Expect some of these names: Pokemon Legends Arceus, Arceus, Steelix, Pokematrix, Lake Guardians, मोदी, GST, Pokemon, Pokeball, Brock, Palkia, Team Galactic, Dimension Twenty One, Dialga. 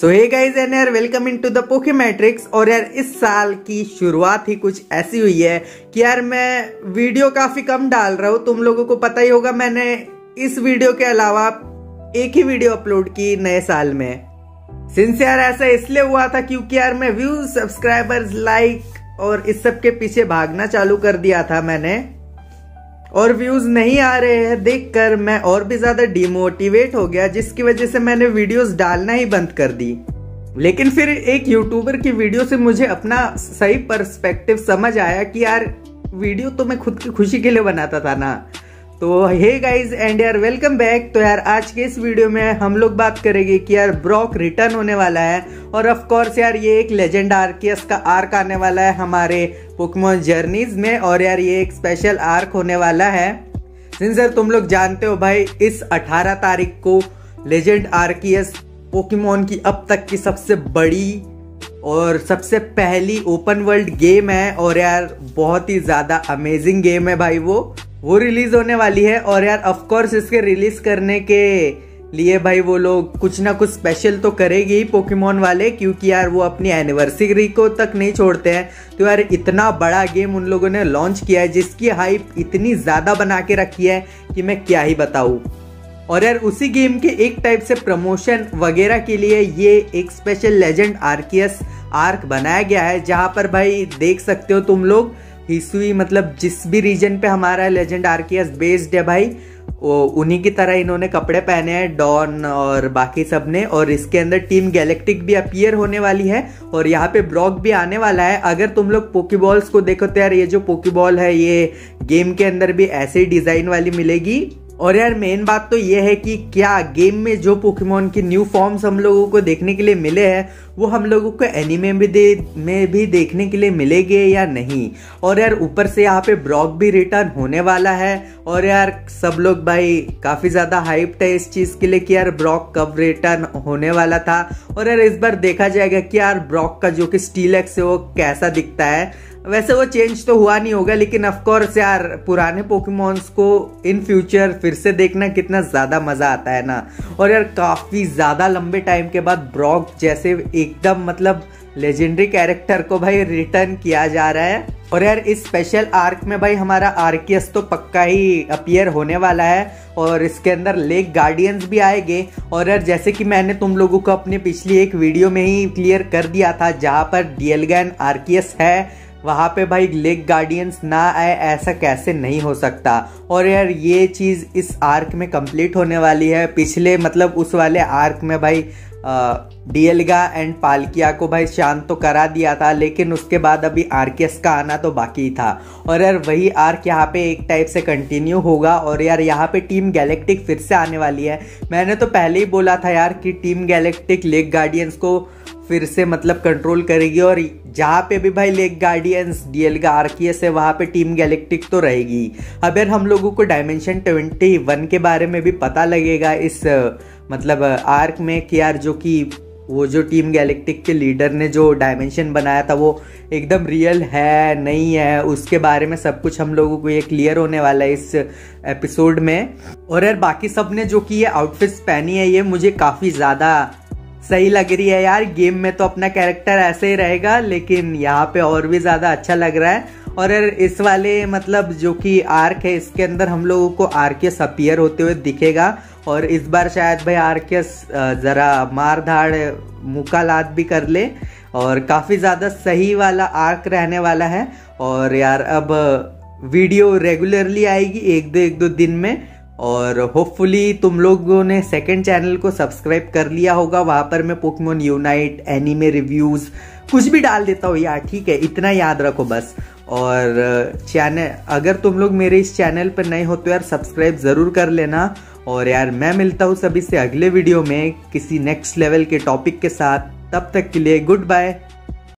So hey guys and यार welcome into the Pokematrix. और यार इस साल की शुरुआत ही कुछ ऐसी हुई है कि यार मैं वीडियो काफ़ी कम डाल रहा हूँ। तुम लोगों को पता ही होगा मैंने इस वीडियो के अलावा एक ही वीडियो अपलोड की नए साल में। सिंस यार ऐसा इसलिए हुआ था क्योंकि यार मैं व्यूज, सब्सक्राइबर्स, लाइक और इस सब के पीछे भागना चालू कर दिया था मैंने, और व्यूज नहीं आ रहे हैं देखकर मैं और भी ज्यादा डिमोटिवेट हो गया, जिसकी वजह से मैंने वीडियोस डालना ही बंद कर दी। लेकिन फिर एक यूट्यूबर की वीडियो से मुझे अपना सही पर्सपेक्टिव समझ आया कि यार वीडियो तो मैं खुद की खुशी के लिए बनाता था ना। तो हे गाइस एंड यार वेलकम बैक। तो यार आज के इस वीडियो में हम लोग बात करेंगे कि यार ब्रॉक रिटर्न होने वाला है, और ऑफ कोर्स यार ये एक लेजेंड आर्कियस का आर्क आने वाला है हमारे पोकेमॉन जर्नीज में, और यार ये एक स्पेशल आर्क होने वाला है। सिंस यार तुम लोग जानते हो भाई, इस 18 तारीख को लेजेंड आर्कियस पोकेमॉन की अब तक की सबसे बड़ी और सबसे पहली ओपन वर्ल्ड गेम है, और यार बहुत ही ज़्यादा अमेजिंग गेम है भाई। वो रिलीज़ होने वाली है, और यार ऑफ कोर्स इसके रिलीज़ करने के लिए भाई वो लोग कुछ ना कुछ स्पेशल तो करेंगे ही पोकेमॉन वाले, क्योंकि यार वो अपनी एनिवर्सरी को तक नहीं छोड़ते हैं। तो यार इतना बड़ा गेम उन लोगों ने लॉन्च किया है, जिसकी हाइप इतनी ज़्यादा बना के रखी है कि मैं क्या ही बताऊँ। और यार उसी गेम के एक टाइप से प्रमोशन वगैरह के लिए ये एक स्पेशल लेजेंड आर्कियस आर्क बनाया गया है, जहाँ पर भाई देख सकते हो तुम लोग हिस्ट्री, मतलब जिस भी रीजन पे हमारा लेजेंड आर्कियस बेस्ड है भाई वो उन्हीं की तरह इन्होंने कपड़े पहने हैं, डॉन और बाकी सब ने। और इसके अंदर टीम गैलेक्टिक भी अपीयर होने वाली है, और यहाँ पे ब्रॉक भी आने वाला है। अगर तुम लोग पोकेबॉल्स को देखो तो यार ये जो पोकेबॉल है ये गेम के अंदर भी ऐसे ही डिज़ाइन वाली मिलेगी। और यार मेन बात तो ये है कि क्या गेम में जो पोकेमॉन की न्यू फॉर्म्स हम लोगों को देखने के लिए मिले हैं वो हम लोगों को एनीमे में भी देखने के लिए मिलेंगे या नहीं। और यार ऊपर से यहाँ पे ब्रॉक भी रिटर्न होने वाला है, और यार सब लोग भाई काफ़ी ज़्यादा हाइप्ड है इस चीज़ के लिए कि यार ब्रॉक कब रिटर्न होने वाला था। और यार इस बार देखा जाएगा कि यार ब्रॉक का जो कि स्टीलेक्स है वो कैसा दिखता है। वैसे वो चेंज तो हुआ नहीं होगा, लेकिन ऑफकोर्स यार पुराने पोकेमॉन्स को इन फ्यूचर फिर से देखना कितना ज़्यादा मज़ा आता है ना। और यार काफ़ी ज़्यादा लंबे टाइम के बाद ब्रॉक जैसे एकदम मतलब लेजेंडरी कैरेक्टर को भाई रिटर्न किया जा रहा है। और यार इस स्पेशल आर्क में भाई हमारा आर्कियस तो पक्का ही अपीयर होने वाला है, और इसके अंदर लेक गार्डियंस भी आएंगे। और यार जैसे कि मैंने तुम लोगों को अपने पिछली एक वीडियो में ही क्लियर कर दिया था, जहाँ पर डिएलगा एंड आर्कियस है वहाँ पे भाई लेक गार्डियंस ना आए ऐसा कैसे नहीं हो सकता। और यार ये चीज़ इस आर्क में कंप्लीट होने वाली है। पिछले मतलब उस वाले आर्क में भाई डिएलगा एंड पालकिया को भाई शांत तो करा दिया था, लेकिन उसके बाद अभी आर्कियस का आना तो बाकी था। और यार वही आर्क यहाँ पे एक टाइप से कंटिन्यू होगा, और यार यहाँ पे टीम गैलेक्टिक फिर से आने वाली है। मैंने तो पहले ही बोला था यार कि टीम गैलेक्टिक लेक गार्डियंस को फिर से मतलब कंट्रोल करेगी, और जहाँ पे भी भाई लेक गार्डियंस, डिएलगा, आर्कियस है वहाँ पे टीम गैलेक्टिक तो रहेगी। अब यार हम लोगों को डायमेंशन 21 के बारे में भी पता लगेगा इस मतलब आर्क में कि यार जो कि वो जो टीम गैलेक्टिक के लीडर ने जो डायमेंशन बनाया था वो एकदम रियल है नहीं है, उसके बारे में सब कुछ हम लोगों को ये क्लियर होने वाला है इस एपिसोड में। और यार बाकी सब ने जो कि ये आउटफिट्स पहनी है ये मुझे काफ़ी ज़्यादा सही लग रही है यार। गेम में तो अपना कैरेक्टर ऐसे ही रहेगा, लेकिन यहाँ पे और भी ज़्यादा अच्छा लग रहा है। और यार इस वाले मतलब जो कि आर्क है इसके अंदर हम लोगों को आर्कियस अपीयर होते हुए दिखेगा, और इस बार शायद भाई आर्कियस ज़रा मार धाड़ मुकालात भी कर ले, और काफ़ी ज़्यादा सही वाला आर्क रहने वाला है। और यार अब वीडियो रेगुलरली आएगी एक दो दिन में, और होपफुली तुम लोगों ने सेकंड चैनल को सब्सक्राइब कर लिया होगा। वहाँ पर मैं पोकेमॉन यूनाइट, एनीमे रिव्यूज़ कुछ भी डाल देता हूँ यार, ठीक है इतना याद रखो बस। और चैनल अगर तुम लोग मेरे इस चैनल पर नए हो तो यार सब्सक्राइब ज़रूर कर लेना। और यार मैं मिलता हूँ सभी से अगले वीडियो में किसी नेक्स्ट लेवल के टॉपिक के साथ। तब तक के लिए गुड बाय।